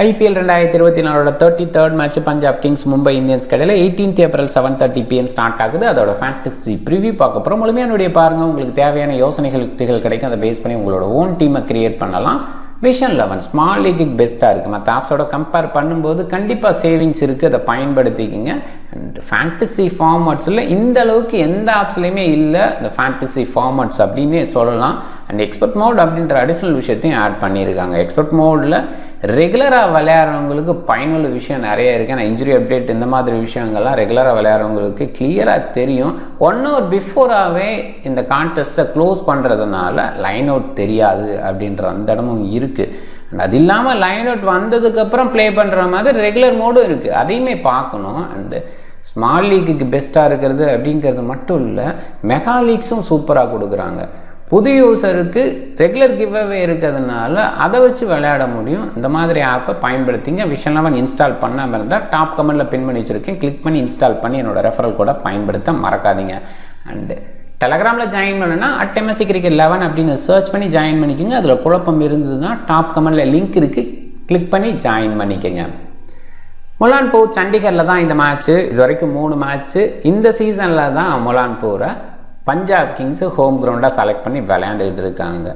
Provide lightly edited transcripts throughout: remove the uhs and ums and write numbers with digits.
IPL 2024 33rd match Punjab Kings Mumbai Indians கடையில் 18 April 7:30 PM start ஆகுது. அதோட ஃபேண்டசி ப்ரிவியூ பார்க்க அப்புறம் முழுமையானுடைய பாருங்கள். உங்களுக்கு தேவையான யோசனைகள் யுக்திகள் கிடைக்கும். அதை பேஸ் பண்ணி உங்களோட ஓன் டீமை கிரியேட் பண்ணலாம். விஷன் 11 ஸ்மால் லீக்குக்கு பெஸ்ட்டாக இருக்குது. மற்ற ஆப்ஸோட கம்பேர் பண்ணும்போது கண்டிப்பாக சேவிங்ஸ் இருக்குது, அதை பயன்படுத்திக்கிங்க. அண்ட் ஃபேண்டசி ஃபார்மட்ஸில் இந்த அளவுக்கு எந்த ஆப்ஸ்லையுமே இல்லை இந்த ஃபேண்டசி ஃபார்மட்ஸ் அப்படின்னு சொல்லலாம். அண்ட் எக்ஸ்பர்ட் மோட் அப்படின்ற அடிஷ்னல் விஷயத்தையும் ஆட் பண்ணியிருக்காங்க. எக்ஸ்பர்ட் மோடில் ரெகுலராக விளையாடுறவங்களுக்கு பயனுள்ள விஷயம் நிறைய இருக்குது. ஆனால் இன்ஜுரி அப்டேட் இந்த மாதிரி விஷயங்கள்லாம் ரெகுலராக விளையாடுறவங்களுக்கு கிளியராக தெரியும். 1 hour பிஃபோராகவே இந்த கான்டெஸ்ட்டை க்ளோஸ் பண்ணுறதுனால லைன் அவுட் தெரியாது அப்படின்ற அந்த இடமும் இருக்குது. அண்ட் அது இல்லாமல் லைன் அவுட் வந்ததுக்கப்புறம் ப்ளே பண்ணுற மாதிரி ரெகுலர் மோடும் இருக்குது, அதையுமே பார்க்கணும். அண்டு ஸ்மால் லீக்குக்கு பெஸ்ட்டாக இருக்கிறது அப்படிங்கிறது மட்டும் இல்லை, மெகா லீக்ஸும் சூப்பராக கொடுக்குறாங்க. புது யூஸருக்கு ரெகுலர் கிவ்அவே இருக்கிறதுனால அதை வச்சு விளையாட முடியும். இந்த மாதிரி ஆப்பை பயன்படுத்திங்க. விஷன் 11 இன்ஸ்டால் பண்ணாமல் இருந்தால் டாப் கமெண்டில் பின் பண்ணி வச்சுருக்கேன், கிளிக் பண்ணி இன்ஸ்டால் பண்ணி என்னோடய ரெஃபரல் கூட பயன்படுத்த மறக்காதீங்க. அண்டு டெலகிராமில் ஜாயின் பண்ணணுன்னா @MSD CRICKET 11 அப்படின்னு சர்ச் பண்ணி ஜாயின் பண்ணிக்கோங்க. அதில் குழப்பம் இருந்ததுன்னா டாப் கமெண்டில் லிங்க் இருக்குது, கிளிக் பண்ணி ஜாயின் பண்ணிக்கோங்க. முலான்பூர் சண்டிகரில் தான் இந்த மேட்ச்சு. இது வரைக்கும் 3 மேட்ச்சு இந்த சீசனில் தான் முலான்பூரை பஞ்சாப் கிங்ஸு ஹோம் கிரவுண்டாக செலக்ட் பண்ணி விளையாண்டுக்கிட்டு இருக்காங்க.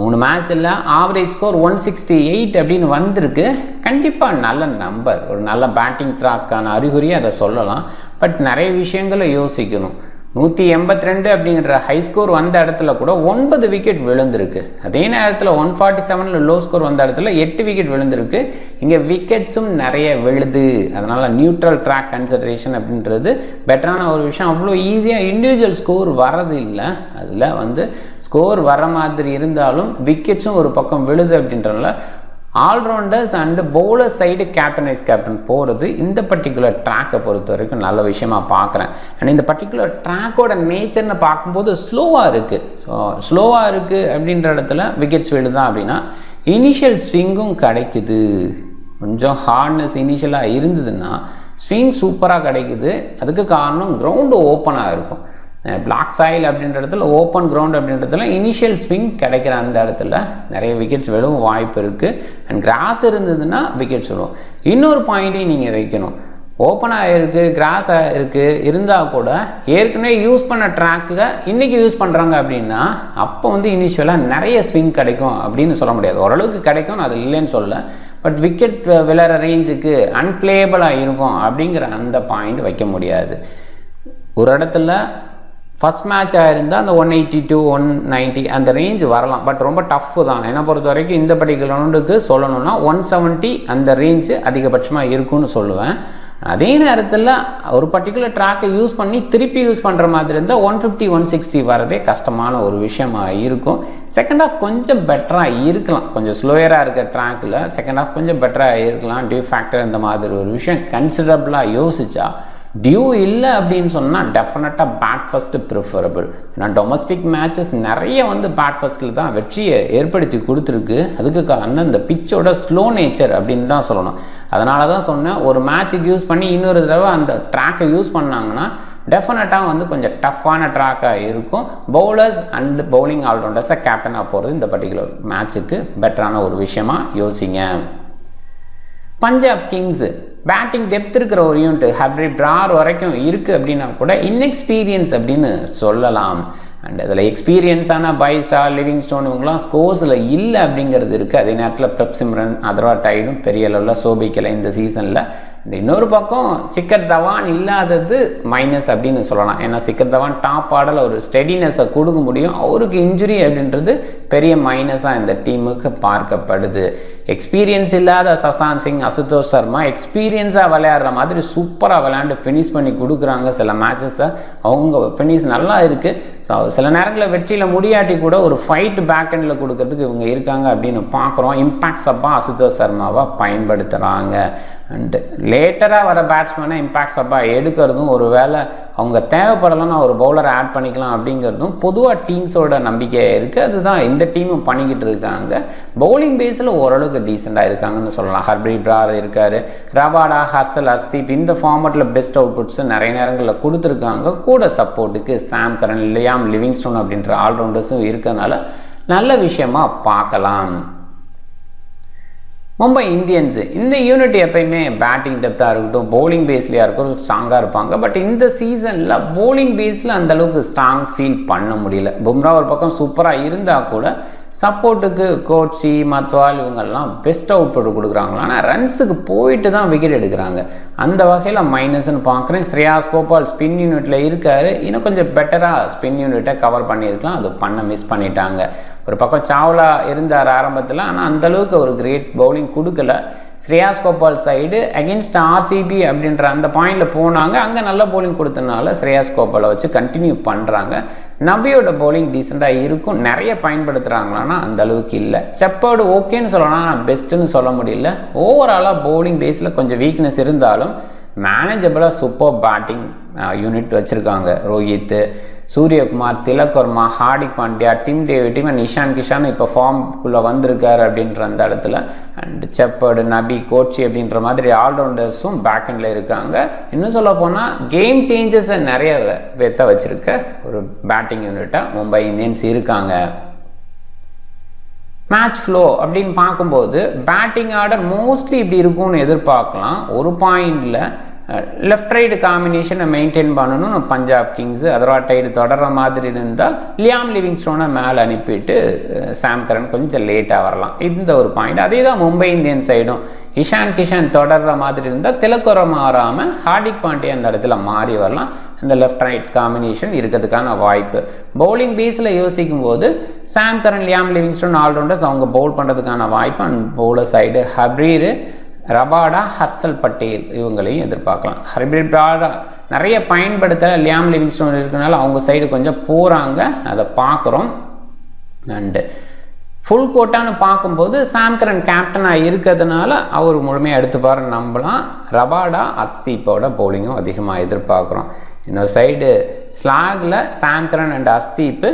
3 மேட்ச்சில் ஆவரேஜ் ஸ்கோர் 168 அப்படின்னு வந்திருக்கு. கண்டிப்பாக நல்ல நம்பர், ஒரு நல்ல பேட்டிங் ட்ராக்கான அறிகுறியை அதை சொல்லலாம். பட் நிறைய விஷயங்களை யோசிக்கணும். 182 அப்படிங்கிற ஹை ஸ்கோர் வந்த இடத்துல கூட 9 விக்கெட் விழுந்திருக்கு. அதே நேரத்தில் 147 லோ ஸ்கோர் வந்த இடத்துல 8 விக்கெட் விழுந்திருக்கு. இங்கே விக்கெட்ஸும் நிறைய விழுது. அதனால் நியூட்ரல் ட்ராக் கன்சிடரேஷன் அப்படின்றது பெட்டரான ஒரு விஷயம். அவ்வளோ ஈஸியாக இண்டிவிஜுவல் ஸ்கோர் வர்றது இல்லை. அதில் ஸ்கோர் வர மாதிரி இருந்தாலும் விக்கெட்ஸும் ஒரு பக்கம் விழுது அப்படின்றனால all-rounders and bowler side captain vice captain போகிறது இந்த பர்டிகுலர் ட்ராக்கை பொறுத்த வரைக்கும் நல்ல விஷயமாக பார்க்குறேன். அண்ட் இந்த பர்டிகுலர் ட்ராக்கோட நேச்சர்னு பார்க்கும்போது ஸ்லோவாக இருக்குது. ஸோ ஸ்லோவாக இருக்குது அப்படின்ற இடத்துல விக்கெட்ஸ் விழுதான் அப்படின்னா இனிஷியல் ஸ்விங்கும் கிடைக்குது. கொஞ்சம் ஹார்ட்னஸ் இனிஷியலாக இருந்ததுன்னா ஸ்விங் சூப்பராக கிடைக்குது. அதுக்கு காரணம் கிரவுண்டு ஓப்பனாக இருக்கும். பிளாக் சாயில் அப்படின்ற இடத்துல ஓப்பன் கிரவுண்ட் அப்படின்றதுல இனிஷியல் ஸ்விங் கிடைக்கிற அந்த இடத்துல நிறைய விக்கெட்ஸ் விழவும் வாய்ப்பு இருக்குது. அண்ட் கிராஸ் இருந்ததுன்னா விக்கெட்ஸ் விழுவும். இன்னொரு பாயிண்ட்டையும் நீங்கள் வைக்கணும். ஓப்பனாக இருக்குது, கிராஸாக இருக்குது, இருந்தால் கூட ஏற்கனவே யூஸ் பண்ண ட்ராக்கில் இன்றைக்கி யூஸ் பண்ணுறாங்க அப்படின்னா அப்போ இனிஷியலாக நிறைய ஸ்விங் கிடைக்கும் அப்படின்னு சொல்ல முடியாது. ஓரளவுக்கு கிடைக்கும், நான் அது இல்லைன்னு சொல்லலை. பட் விக்கெட் விழற ரேஞ்சுக்கு அன்பிளேயபிளாக இருக்கும் அப்படிங்கிற அந்த பாயிண்ட் வைக்க முடியாது. ஒரு இடத்துல ஃபஸ்ட் மேட்ச் ஆகிருந்தால் அந்த 182, 190 அந்த ரேஞ்ச் வரலாம். பட் ரொம்ப டஃப்பு தான். என்னை பொறுத்த வரைக்கும் இந்த பர்டிகுலர் ரவுண்டுக்கு சொல்லணும்னா 170 அந்த ரேஞ்சு அதிகபட்சமாக இருக்கும்னு சொல்லுவேன். அதே நேரத்தில் ஒரு பர்டிகுலர் ட்ராக்கை யூஸ் பண்ணி திருப்பி யூஸ் பண்ணுற மாதிரி இருந்தால் 150, 160 வரதே கஷ்டமான ஒரு விஷயமாக இருக்கும். செகண்ட் ஆஃப் கொஞ்சம் பெட்டராக இருக்கலாம். கொஞ்சம் ஸ்லோயராக இருக்கிற ட்ராக்கில் செகண்ட் ஆஃப் கொஞ்சம் பெட்டராக இருக்கலாம். டியூ ஃபேக்டர் இந்த மாதிரி ஒரு விஷயம் கன்சிடரபிளாக யோசித்தா டியூ இல்லை அப்படின்னு சொன்னால் டெஃபினட்டாக பேட் ஃபஸ்ட்டு ப்ரிஃபரபிள். ஏன்னா டொமஸ்டிக் மேட்சஸ் நிறைய பேட் ஃபஸ்ட்டில் தான் வெற்றியை ஏற்படுத்தி கொடுத்துருக்கு. அதுக்கு காரணம் இந்த பிச்சோட ஸ்லோ நேச்சர் அப்படின்னு தான் சொல்லணும். அதனால தான் சொன்னேன், ஒரு மேட்சுக்கு யூஸ் பண்ணி இன்னொரு தடவை அந்த ட்ராக்கை யூஸ் பண்ணாங்கன்னா டெஃபினட்டாக கொஞ்சம் டஃப்பான ட்ராக்காக இருக்கும். பவுலர்ஸ் அண்டு பவுலிங் ஆல்ரவுண்டர்ஸை கேப்டனாக போகிறது இந்த பர்டிகுலர் மேட்சுக்கு பெட்டரான ஒரு விஷயமாக யோசிங்க. பஞ்சாப் கிங்ஸு பேட்டிங் டெப்த் இருக்கிற ஒரு யூனிட் ஹர்ப்ரீட் பிரார் வரைக்கும் இருக்குது அப்படின்னா கூட இன்எக்ஸ்பீரியன்ஸ் அப்படின்னு சொல்லலாம். அண்ட் அதில் எக்ஸ்பீரியன்ஸான பைஸ்டார் லிவிங்ஸ்டோன் இவங்களாம் ஸ்கோர்ஸில் இல்லை அப்படிங்கிறது இருக்குது. அதே நேரத்தில் பிரப்சிம்ரன், அதர்வா டைடும் பெரிய அளவில் சோபிக்கலை இந்த சீசனில். அண்ட் இன்னொரு பக்கம் சிக்கர் தவான் இல்லாதது மைனஸ் அப்படின்னு சொல்லலாம். ஏன்னா சிக்கர் தவான் டாப் ஆடல ஒரு ஸ்டெடினஸை கொடுக்க முடியும். அவருக்கு இன்ஜுரி அப்படின்றது பெரிய மைனஸாக இந்த டீமுக்கு பார்க்கப்படுது. எக்ஸ்பீரியன்ஸ் இல்லாத சசாந்த் சிங், அசுதோஷ் சர்மா எக்ஸ்பீரியன்ஸாக விளையாடுற மாதிரி சூப்பராக விளையாண்டு ஃபினிஷ் பண்ணி கொடுக்குறாங்க. சில மேட்சஸை அவங்க ஃபினிஷ் நல்லா இருக்குது. ஸோ சில நேரங்களில் வெற்றியில் முடியாட்டி கூட ஒரு ஃபைட் பேக்கெண்டில் கொடுக்கறதுக்கு இவங்க இருக்காங்க அப்படின்னு பார்க்குறோம். இம்பேக்ட் சப்பா அசுதோஷ் சர்மாவை பயன்படுத்துகிறாங்க. அண்டு லேட்டராக வர பேட்ஸ்மேனை இம்பேக்ட் சப்பா எடுக்கிறதும், ஒரு வேளை அவங்க தேவைப்படலன்னா ஒரு பவுலரை ஆட் பண்ணிக்கலாம் அப்படிங்கிறதும் பொதுவாக டீம்ஸோட நம்பிக்கையாக இருக்குது. அதுதான் இந்த டீமும் பண்ணிக்கிட்டு இருக்காங்க. பவுலிங் பேஸில் ஓரளவுக்கு டீசெண்டாக இருக்காங்கன்னு சொல்லலாம். ஹர்ப்ரீட் பிரார் இருக்கார், ரபாடா, ஹர்ஷல், அஸ்தீப் இந்த ஃபார்மெட்டில் பெஸ்ட் அவுட்புட்ஸு நிறைய நேரங்களில் கொடுத்துருக்காங்க. கூட சப்போர்ட்டுக்கு சாம் கரன், லியாம் லிவிங்ஸ்டோன் அப்படின்ற ஆல்ரவுண்டர்ஸும் இருக்கிறதுனால நல்ல விஷயமாக பார்க்கலாம். மும்பை இந்தியன்ஸ் இந்த யூனிட் எப்பயுமே பேட்டிங் டெப்த்தாக இருக்கட்டும், பவுலிங் பேஸ்லையாக இருக்கட்டும் ஸ்ட்ராங்காக இருப்பாங்க. பட் இந்த சீசனில் பவுலிங் பேஸில் அந்தளவுக்கு ஸ்ட்ராங் ஃபீல் பண்ண முடியல. பும்ரா ஒரு பக்கம் சூப்பராக இருந்தால் கூட சப்போர்ட்டுக்கு கோட்சி மத்வால் இவங்கெல்லாம் பெஸ்ட் அவுட் புட் கொடுக்குறாங்களா, ஆனால் ரன்ஸுக்கு போயிட்டு தான் விக்கெட் எடுக்கிறாங்க. அந்த வகையில் மைனஸ்ன்னு பார்க்குறேன். ஸ்ரேயாஸ் கோபால் ஸ்பின் யூனிட்டில் இருக்கார், இன்னும் கொஞ்சம் பெட்டராக ஸ்பின் யூனிட்டை கவர் பண்ணியிருக்கலாம், அது பண்ண மிஸ் பண்ணிட்டாங்க. ஒரு பக்கம் சாவ்லா இருந்தார் ஆரம்பத்தில், ஆனால் அந்தளவுக்கு ஒரு கிரேட் பவுலிங் கொடுக்கல. Shreyas Gopal side against RCB அப்படின்ற அந்த பாயிண்டில் போனாங்க, அங்கே நல்ல பவுலிங் கொடுத்தனால ஸ்ரேயாஸ் கோபாலை வச்சு கண்டினியூ பண்ணுறாங்க. நபியோட பவுலிங் டீசெண்டாக இருக்கும், நிறைய பயன்படுத்துகிறாங்களான்னா அந்தளவுக்கு இல்லை. செப்பர்டு ஓகேன்னு சொல்லலாம், நான் பெஸ்ட்டுன்னு சொல்ல முடியல. ஓவராலாக பவுலிங் பேஸில் கொஞ்சம் வீக்னஸ் இருந்தாலும் மேனேஜபிளாக சூப்பர் பேட்டிங் யூனிட் வச்சுருக்காங்க. ரோஹித், சூரியகுமார், திலக் வர்மா, ஹார்டிக் பாண்டியா, டிம் டேவிட், இஷான் கிஷான் இப்போ ஃபார்ம்குள்ளே வந்திருக்காரு அப்படின்ற அந்த இடத்துல, அண்ட் செப்பர்டு, நபி, கோட்சி அப்படின்ற மாதிரி ஆல்ரவுண்டர்ஸும் பேக் எண்டில் இருக்காங்க. இன்னும் சொல்ல போனால் கேம் சேஞ்சஸை நிறைய பேர்த்த வச்சுருக்க ஒரு பேட்டிங் யூனிட்டாக மும்பை இந்தியன்ஸ் இருக்காங்க. மேட்ச் ஃப்ளோ அப்படின்னு பார்க்கும்போது பேட்டிங் ஆர்டர் மோஸ்ட்லி இப்படி இருக்கும்னு எதிர்பார்க்கலாம். ஒரு பாயிண்டில் லெஃப்ட் ரைடு காம்பினேஷனை மெயின்டைன் பண்ணணும்னு பஞ்சாப் கிங்ஸு அதர்வா டைடு தொடர்ற மாதிரி இருந்தால் லியாம் லிவிங்ஸ்டோனை மேலே அனுப்பிட்டு சாம் கரன் கொஞ்சம் லேட்டாக வரலாம், இந்த ஒரு பாயிண்ட். அதே தான் மும்பை இந்தியன்ஸ் சைடும், இஷான் கிஷன் தொடர்ற மாதிரி இருந்தால் திலக் வர்மா வராமல் ஹார்திக் பாண்டியா அந்த இடத்துல மாறி வரலாம். இந்த லெஃப்ட் ரைட் காம்பினேஷன் இருக்கிறதுக்கான வாய்ப்பு. பவுலிங் பேஸில் யோசிக்கும் போது Sam Curran, Liam Livingstone all-rounders அவங்க பவுல் பண்ணுறதுக்கான வாய்ப்பு. And bowler side Harpreet, Rabada, Harshal Patel இவங்களையும் எதிர்பார்க்கலாம். ஹர்ப்ரீட் பிரார் நிறைய பயன்படுத்த லியாம் லிவிங்ஸ்டோன் இருக்கனால அவங்க சைடு கொஞ்சம் போகிறாங்க, அதை பார்க்குறோம். அண்டு ஃபுல் கோட்டான்னு பார்க்கும்போது சாம்கரன் கேப்டனாக இருக்கிறதுனால அவர் முழுமையாக எடுத்துப்பாரு நம்பலாம். ரபாடா, அஸ்தீப்போட பவுலிங்கும் அதிகமாக எதிர்பார்க்குறோம். இன்னொரு சைடு ஸ்லாகில் சாம்கரன் அண்ட் அஸ்தீப்பு,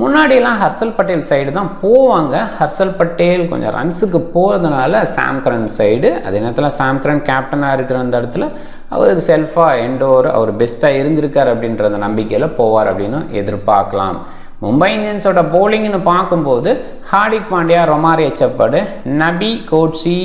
முன்னாடியெல்லாம் ஹர்ஷல் பட்டேல் சைடு தான் போவாங்க. ஹர்ஷல் பட்டேல் கொஞ்சம் ரன்ஸுக்கு போகிறதுனால சாம்கரன் சைடு, அதே நேரத்தில் சாம்கரன் கேப்டனாக இருக்கிற அந்த இடத்துல அவர் செல்ஃபாக எண்டோர் அவர் பெஸ்ட்டாக இருந்திருக்கார் அப்படின்ற அந்த நம்பிக்கையில் போவார் அப்படின்னு எதிர்பார்க்கலாம். மும்பை இந்தியன்ஸோட பவுலிங்னு பார்க்கும்போது ஹார்திக் பாண்டியா, ரொமாரியோ ஷெப்பர்டு, நபி, கோட்சி,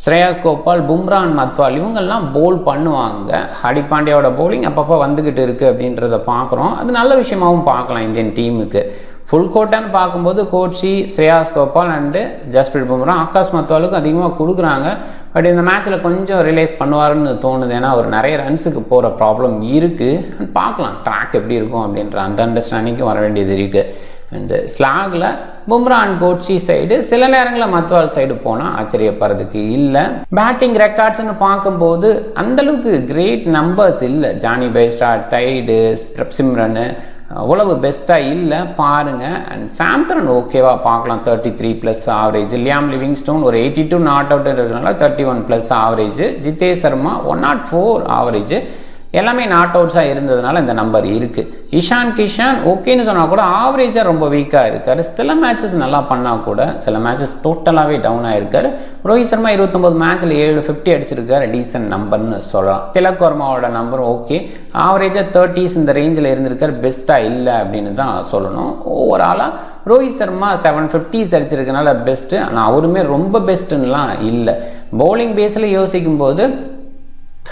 ஸ்ரேயாஸ் கோபால், பும்ரான், மத்வால் இவங்கெல்லாம் பவுல் பண்ணுவாங்க. ஹார்திக் பாண்டியாவோட பவுலிங் அப்பப்போ வந்துக்கிட்டு இருக்குது அப்படின்றத பார்க்குறோம், அது நல்ல விஷயமாகவும் பார்க்கலாம் இந்தியன் டீமுக்கு. ஃபுல் கோட்டான்னு பார்க்கும்போது கோட்சி, ஸ்ரேயாஸ் கோபால் அண்டு ஜஸ்பிரிட் பும்ரா, ஆகாஷ் மத்வாலுக்கு அதிகமாக கொடுக்குறாங்க. பட் இந்த மேட்ச்சில் கொஞ்சம் ரிலைஸ் பண்ணுவாருன்னு தோணுது, ஏன்னா ஒரு நிறைய ரன்ஸுக்கு போகிற ப்ராப்ளம் இருக்குது. அண்ட் பார்க்கலாம் ட்ராக் எப்படி இருக்கும் அப்படின்ற அந்த அண்டர்ஸ்டாண்டிங்கும் வர வேண்டியது இருக்குது. அண்டு ஸ்லாகில் பும்ரா அண்ட் கோட்சி சைடு, சில நேரங்களில் மத்வால் சைடு போனால் ஆச்சரியப்படுறதுக்கு இல்லை. பேட்டிங் ரெக்கார்ட்ஸ்ன்னு பார்க்கும்போது அந்தளவுக்கு கிரேட் நம்பர்ஸ் இல்லை. ஜானி பைஸ்ட்ரா, டைடு, பிரப்சிம்ரன் அவ்வளவு பெஸ்ட்டாக இல்லை பாருங்கள். அண்ட் சாம்கரன் ஓகேவாக பார்க்கலாம், 33+ ஆவரேஜ். லியாம் லிவிங்ஸ்டோன் ஒரு 82 நாட் அவுட் இருக்கிறதுனால 31+ ஆவரேஜ். ஜிதேஷ் சர்மா 104 ஆவரேஜ். எல்லாமே நாட் அவுட்ஸாக இருந்ததுனால இந்த நம்பர் இருக்குது. இஷான் கிஷான் ஓகேன்னு சொன்னால் கூட ஆவரேஜாக ரொம்ப வீக்காக இருக்கார். சில மேட்சஸ் நல்லா பண்ணால் கூட சில மேட்சஸ் டோட்டலாகவே டவுன் ஆகிருக்காரு. ரோஹித் சர்மா 29 மேட்ச்சில் 750 அடிச்சிருக்காரு, டீசன்ட் நம்பர்னு சொல்லலாம். திலக் வர்மாவோட நம்பர் ஓகே, ஆவரேஜாக 30s இந்த ரேஞ்சில் இருந்திருக்கார், பெஸ்ட்டாக இல்லை அப்படின்னு தான் சொல்லணும். ஓவராலாக ரோஹித் சர்மா 750s அடிச்சிருக்கனால பெஸ்ட்டு, ஆனால் அவருமே ரொம்ப பெஸ்ட்டுன்னெலாம் இல்லை. பவுலிங் பேஸில் யோசிக்கும்போது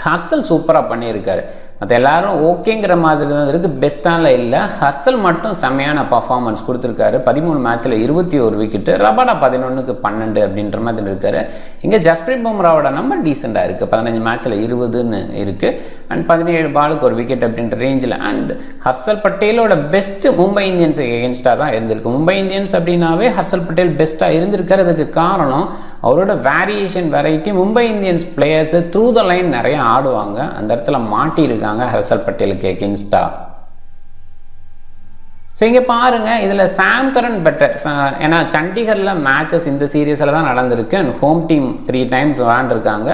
ஹர்ஷல் சூப்பராக பண்ணியிருக்காரு, மற்ற எல்லாரும் ஓகேங்கிற மாதிரி தான் இருக்குது, பெஸ்ட்டால இல்லை. ஹர்ஷல் மட்டும் செம்மையான பர்ஃபார்மன்ஸ் கொடுத்துருக்காரு, 13 மேட்ச்சில் 21 விக்கெட்டு. ரபாடா 11க்கு 12 அப்படின்ற மாதிரி இருக்காரு. இங்கே ஜஸ்பிரிட் பும்ராவோட நம்பர் டீசெண்டாக இருக்குது, 15 மேட்ச்சில் 20ன்னு இருக்குது. அண்ட் 17 பாலுக்கு ஒரு விக்கெட் அப்படின்ற ரேஞ்சில். அண்ட் ஹர்ஷல் பட்டேலோட பெஸ்ட்டு மும்பை இந்தியன்ஸுக்கு எகென்ஸ்டாக தான் இருந்திருக்கு. மும்பை இந்தியன்ஸ் அப்படின்னாவே ஹர்ஷல் பட்டேல் பெஸ்ட்டாக இருந்திருக்காரு. அதுக்கு காரணம் அவரோட variation variety. Mumbai Indians players through the line நிறையா ஆடுவாங்க, அந்த இடத்துல மாட்டியிருக்காங்க ஹர்ஷல் பட்டேலுக்கு எகென்ஸ்டா. ஸோ இங்கே பாருங்கள், இதில் சாம் கரன் பெட்டர், ஏன்னா சண்டிகரில் மேட்சஸ் இந்த சீரீஸில் தான் நடந்திருக்கு. அண்ட் ஹோம் டீம் 3 டைம்ஸ் விளையாண்டுருக்காங்க.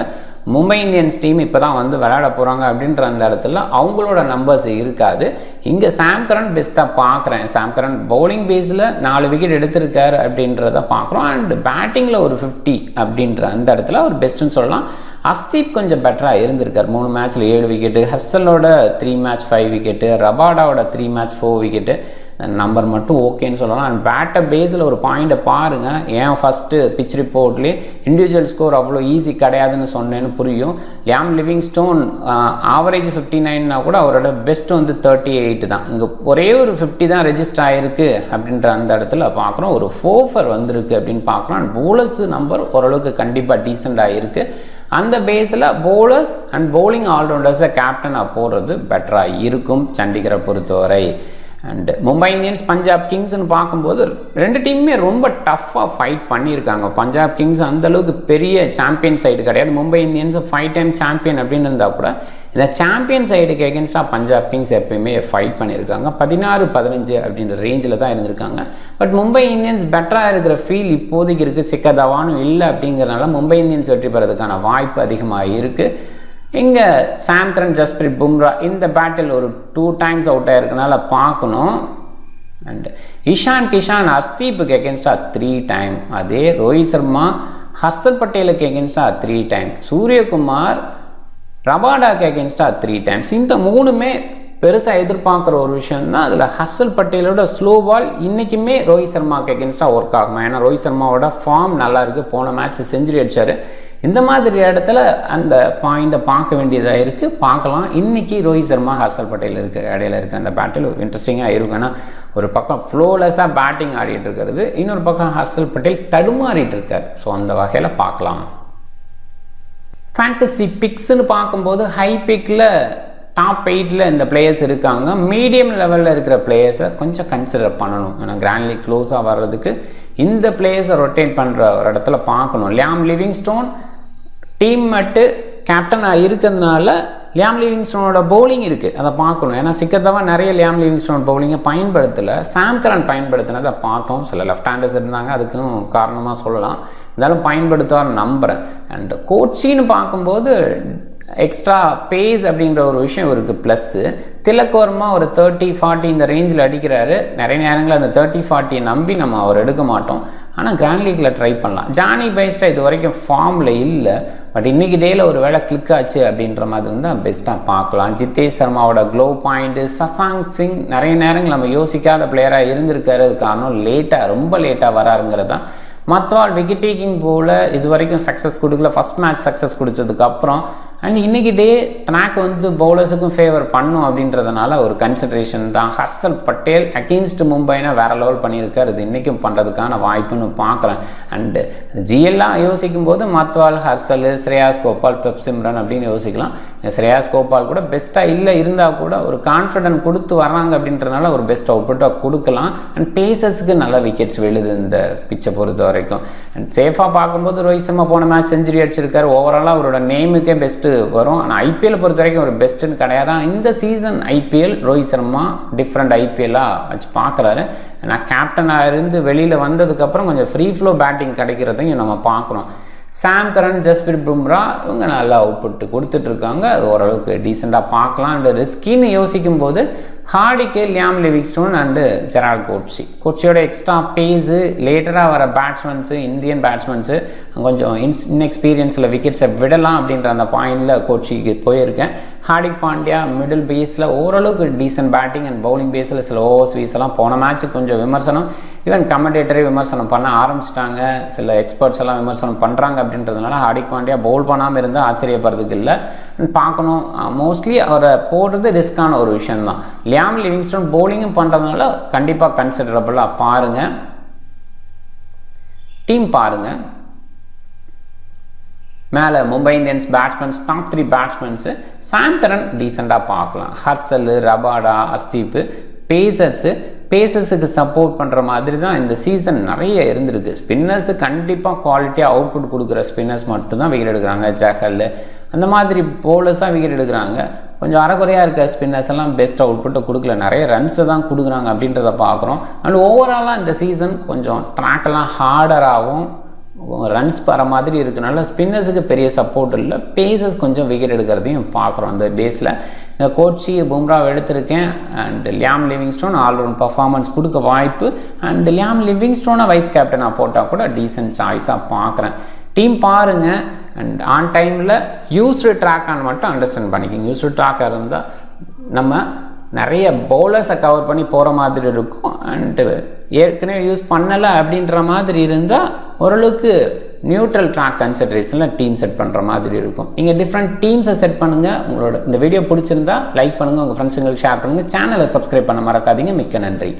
மும்பை இந்தியன்ஸ் டீம் இப்போ தான் வந்து விளையாட போகிறாங்க அப்படின்ற அந்த இடத்துல அவங்களோட நம்பர்ஸ் இருக்காது. இங்கே சாம்கரன் பெஸ்ட்டாக பார்க்குறேன். சாம்கரன் பவுலிங் பேஸில் 4 விக்கெட் எடுத்திருக்காரு அப்படின்றத பார்க்குறோம். அண்ட் பேட்டிங்கில் ஒரு 50 அப்படின்ற அந்த இடத்துல அவர் பெஸ்ட்டுன்னு சொல்லலாம். அஸ்தீப் கொஞ்சம் பெட்டராக இருந்திருக்கார், 3 மேட்ச்சில் 7 விக்கெட்டு. ஹர்ஷலோட 3 மேட்ச் 5 விக்கெட்டு. ரபாடாவோட 3 மேட்ச் 4 விக்கெட்டு. நம்பர் மட்டும் ஓகேன்னு சொல்லலாம். அண்ட் பேட்டை பேஸில் ஒரு பாயிண்ட்டை பாருங்கள். ஏன் ஃபஸ்ட்டு பிச் ரிப்போர்ட்லேயே இண்டிவிஜுவல் ஸ்கோர் அவ்வளோ ஈஸி கிடையாதுன்னு சொன்னேன்னு புரியும். லியாம் லிவிங்ஸ்டோன் ஆவரேஜ் 59னா கூட அவரோட பெஸ்ட் வந்து 38 தான். இங்கே ஒரே ஒரு 50 தான் ரெஜிஸ்டர் ஆகிருக்கு அப்படின்ற அந்த இடத்துல பார்க்குறோம். ஒரு 4 வந்திருக்கு அப்படின்னு பார்க்குறோம். அண்ட் பவுலர்ஸ் நம்பர் ஓரளவுக்கு கண்டிப்பாக டீசெண்டாக இருக்குது. அந்த பேஸில் பவுலர்ஸ் அண்ட் பவுலிங் ஆல்ரவுண்டர்ஸை கேப்டனாக போடுறது பெட்டராக இருக்கும் சண்டிகரை பொறுத்தவரை. அண்டு மும்பை இந்தியன்ஸ் பஞ்சாப் கிங்ஸ்னு பார்க்கும்போது ரெண்டு டீமுமே ரொம்ப டஃப்பாக ஃபைட் பண்ணியிருக்காங்க. பஞ்சாப் கிங்ஸ் அந்தளவுக்கு பெரிய சாம்பியன் சைடு கிடையாது. மும்பை இந்தியன்ஸ் 5 டைம் சாம்பியன் அப்படின்னு இருந்தால் கூட இந்த சாம்பியன் சைடுக்கு எகென்ஸ்டாக பஞ்சாப் கிங்ஸ் எப்பயுமே ஃபைட் பண்ணியிருக்காங்க. 16-15 அப்படின்ற ரேஞ்சில் தான் இருந்திருக்காங்க. பட் மும்பை இந்தியன்ஸ் பெட்டராக இருக்கிற ஃபீல் இப்போதைக்கு இருக்குது. சிக்கர் தவானும் இல்லை அப்படிங்கிறனால மும்பை இந்தியன்ஸ் வெற்றி பெறதுக்கான வாய்ப்பு அதிகமாக இருக்குது. இங்கே சாம் கரன், ஜஸ்பிரிட் பும்ரா இந்த பேட்டில் ஒரு 2 டைம்ஸ் அவுட் ஆகிருக்கனால பார்க்கணும். அண்டு இஷான் கிஷான் அஸ்தீப்புக்கு எகென்ஸ்டாக 3 டைம், அதே ரோஹித் சர்மா ஹர்ஷல் பட்டேலுக்கு எகென்ஸ்டாக 3 டைம், சூரியகுமார் ரபாடாக்கு எகென்ஸ்டாக 3 டைம்ஸ். இந்த 3மே பெருசாக எதிர்பார்க்குற ஒரு விஷயந்தான். அதில் ஹர்ஷல் பட்டேலோட ஸ்லோ பால் இன்றைக்குமே ரோஹித் சர்மாவுக்கு எகென்ஸ்டாக ஒர்க் ஆகும். ஏன்னா ரோஹித் சர்மாவோட ஃபார்ம் நல்லாயிருக்கு. போன மேட்ச் செஞ்சுரி அடித்தார். இந்த மாதிரி இடத்துல அந்த பாயிண்ட்டை பார்க்க வேண்டியதாக இருக்குது. பார்க்கலாம் இன்றைக்கி ரோஹித் சர்மா ஹர்ஷல் பட்டேல் இடையில இருக்க அந்த பேட்டில் இன்ட்ரெஸ்டிங்காக இருக்கும். ஏன்னா ஒரு பக்கம் ஃப்ளோலெஸ்ஸாக பேட்டிங் ஆடிட்டு இருக்கிறது, இன்னொரு பக்கம் ஹர்ஷல் பட்டேல் தடுமாறிட்டு இருக்கார். ஸோ அந்த வகையில் பார்க்கலாம். ஃபேண்டசி பிக்ஸ்ன்னு பார்க்கும்போது ஹை பிக்கில் டாப் 8ல் இந்த பிளேயர்ஸ் இருக்காங்க. மீடியம் லெவலில் இருக்கிற பிளேயர்ஸை கொஞ்சம் கன்சிடர் பண்ணணும். ஏன்னா கிராண்ட் லீக் க்ளோஸாக வர்றதுக்கு இந்த பிளேயர்ஸை ரொட்டேட் பண்ணுற ஒரு இடத்துல பார்க்கணும். லியாம் லிவிங்ஸ்டோன் டீம் மட்டு கேப்டனாக இருக்கிறதுனால லியாம் லிவிங்ஸ்டோனோட பவுலிங் இருக்குது, அதை பார்க்கணும். ஏன்னா சிக்கர் தவான் நிறைய லியாம் லிவிங்ஸ்டோன் பவுலிங்கை பயன்படுத்தலை. சாம் கரன் பயன்படுத்தினதை பார்த்தோம். சில லெஃப்ட் ஹேண்டர்ஸ் இருந்தாங்க, அதுக்கும் காரணமாக சொல்லலாம். இருந்தாலும் பயன்படுத்துவார் நம்புகிறேன். அண்டு கோச்சின்னு பார்க்கும்போது எக்ஸ்ட்ரா பேஸ் அப்படின்ற ஒரு விஷயம் இருக்குது. ப்ளஸ்ஸு திலக் வர்மா ஒரு 30-40 இந்த ரேஞ்சில் அடிக்கிறாரு. நிறைய நேரங்களில் அந்த 30-40 நம்பி நம்ம அவர் எடுக்க மாட்டோம். ஆனால் கிராண்ட் லீக்கில் ட்ரை பண்ணலாம். ஜானி பைஸ்டா இது வரைக்கும் ஃபார்மில் இல்லை, பட் இன்றைக்கி டேயில் ஒரு வேளை கிளிக் ஆச்சு அப்படின்ற மாதிரி இருந்தால் பெஸ்ட்டாக பார்க்கலாம். ஜிதேஷ் சர்மாவோட க்ளோ பாயிண்ட்டு, சசாங்க் சிங் நிறைய நேரங்கள் நம்ம யோசிக்காத பிளேயராக இருந்திருக்காரு. அது காரணம் ரொம்ப லேட்டாக வராருங்கிறது தான். மற்றவாள் விக்கெட் டேக்கிங் போல் இது வரைக்கும் சக்ஸஸ் கொடுக்கல. ஃபஸ்ட் மேட்ச் சக்ஸஸ் கொடுத்ததுக்கப்புறம் அண்ட் இன்றைக்கி டே ட்ராக் வந்து பவுலர்ஸுக்கும் ஃபேவர் பண்ணும் அப்படின்றதுனால ஒரு கன்சிடரேஷன் தான். ஹர்ஷல் பட்டேல் அகெயின்ஸ்ட் மும்பைனா வேறு லெவல் பண்ணியிருக்கார். இது இன்றைக்கும் பண்ணுறதுக்கான வாய்ப்புன்னு பார்க்குறேன். அண்டு ஜிஎல்லாம் யோசிக்கும் போது மத்வால், ஹர்ஷல், ஸ்ரேயாஸ் கோபால், பிரப்சிம்ரன் அப்படின்னு யோசிக்கலாம். ஸ்ரேயாஸ் கோபால் கூட பெஸ்ட்டாக இல்லை, இருந்தால் கூட ஒரு கான்ஃபிடென்ட் கொடுத்து வர்றாங்க அப்படின்றதுனால ஒரு பெஸ்ட் அவுட்புட்டாக கொடுக்கலாம். அண்ட் பேசஸுக்கு நல்ல விக்கெட்ஸ் விழுது இந்த பிச்சை பொறுத்த வரைக்கும். அண்ட் சேஃபாக பார்க்கும்போது ரோஹித் சர்மா போன மேட்ச் செஞ்சுரி அடிச்சிருக்காரு. ஓவராலாக அவரோட நேமுக்கே பெஸ்ட்டு வரும். ஆனால் ஐபிஎல் பொறுத்த வரைக்கும் ஒரு பெஸ்ட்டுன்னு கிடையாது. இந்த season IPL Rohit Sharma different ஐபிஎல்லாக வச்சு பார்க்குறாரு. நான் கேப்டனாக இருந்து வெளியில் வந்ததுக்கப்புறம் கொஞ்சம் ஃப்ரீ ஃப்ளோ பேட்டிங் கிடைக்கிறதையும் நம்ம பார்க்குறோம். சாம் கரன், ஜஸ்பிரிட் பும்ரா இவங்க நல்லா அவுட்புட் கொடுத்துட்ருக்காங்க. அது ஓரளவுக்கு டீசெண்டாக பார்க்கலாம். அண்டு ரிஸ்கின்னு யோசிக்கும்போது ஹார்டிக்கு, லியாம் லிவிங்ஸ்டோன் அண்டு ஜெரால்ட் கோட்சியோட எக்ஸ்ட்ரா பேஸு, லேட்டராக வர பேட்ஸ்மேன்ஸு, இந்தியன் பேட்ஸ்மேன்ஸு கொஞ்சம் இன்எக்ஸ்பீரியன்ஸில் விக்கெட்ஸை விடலாம் அப்படின்ற அந்த பாயிண்டில் கோட்சிக்கு போயிருக்கேன். ஹார்திக் பாண்டியா மிடில் பேஸில் ஓரளவுக்கு டீசென்ட் பேட்டிங் அண்ட் பவுலிங் பேஸில் சில ஓவர்ஸ் வீசலாம். போன மேட்ச்சுக்கு கொஞ்சம் விமர்சனம், ஈவன் கமெண்டேட்டரே விமர்சனம் பண்ண ஆரம்பிச்சிட்டாங்க. சில எக்ஸ்பர்ட்ஸ் எல்லாம் விமர்சனம் பண்ணுறாங்க அப்படின்றதுனால ஹார்திக் பாண்டியா பவுல் பண்ணாமல் இருந்தால் ஆச்சரியப்படுறதுக்கு இல்லை. பார்க்கணும். மோஸ்ட்லி அவரை போடுறது ரிஸ்க்கான ஒரு விஷயந்தான். லியாம் லிவிங்ஸ்டோன் பவுலிங்கும் பண்ணுறதுனால கண்டிப்பாக கன்சிடரபுளாக பாருங்கள். டீம் பாருங்கள். மேலே Mumbai Indians batsmen, top 3 batsmen Sam Curran டீசெண்டாக பார்க்கலாம். ஹர்ஷல், ரபாடா, அஸ்தீப் பேசஸுக்கு சப்போர்ட் பண்ணுற மாதிரி தான் இந்த சீசன் நிறைய இருந்திருக்கு. ஸ்பின்னர்ஸு கண்டிப்பாக குவாலிட்டியாக அவுட்புட் கொடுக்குற ஸ்பின்னர்ஸ் மட்டும்தான் விக்கெட் எடுக்கிறாங்க. ஜஹல் அந்த மாதிரி பவுலர்ஸாக விக்கெட் எடுக்கிறாங்க. கொஞ்சம் அறக்குறையாக இருக்கிற ஸ்பின்னர்ஸ் எல்லாம் பெஸ்ட் அவுட்புட்டை கொடுக்கல, நிறைய ரன்ஸை தான் கொடுக்குறாங்க அப்படின்றத பார்க்குறோம். அண்ட் ஓவராலாக இந்த சீசன் கொஞ்சம் ட்ராக்கெல்லாம் ஹார்டராகவும் ரன்ஸ் வர மாதிரி இருக்குனால ஸ்பின்னர்ஸுக்கு பெரிய சப்போர்ட் இல்லை. பேசஸ் கொஞ்சம் விக்கெட் எடுக்கிறதையும் பார்க்குறோம். அந்த பேஸில் இந்த கோட்சி, பும்ராவை எடுத்திருக்கேன். And Liam Livingstone allround performance கொடுக்க வாய்ப்பு. அண்ட் லியாம் லிவிங்ஸ்டோனை வைஸ் கேப்டனாக போட்டால் கூட டீசென்ட் சாய்ஸாக பார்க்குறேன். டீம் பாருங்கள். அண்ட் ஆன் டைமில் யூஸ்டு ட்ராக்கான்னு மட்டும் அண்டர்ஸ்டாண்ட் பண்ணிக்கோங்க. யூஸ்டு ட்ராக்காக இருந்தால் நம்ம நிறைய பவுலர்ஸை கவர் பண்ணி போகிற மாதிரி இருக்கும். அண்டு ஏற்கனவே யூஸ் பண்ணலை அப்படின்ற மாதிரி இருந்தால் ஓரளவுக்கு நியூட்ரல் ட்ராக் கன்சிடரேஷனில் டீம் செட் பண்ணுற மாதிரி இருக்கும். நீங்கள் டிஃப்ரெண்ட் டீம்ஸை செட் பண்ணுங்கள். உங்களோட இந்த வீடியோ பிடிச்சிருந்தா லைக் பண்ணுங்கள், உங்கள் ஃப்ரெண்ட்ஸுங்களுக்கு ஷேர் பண்ணுங்கள், சேனலை சப்ஸ்கிரைப் பண்ண மறக்காதீங்க. மிக்க நன்றி.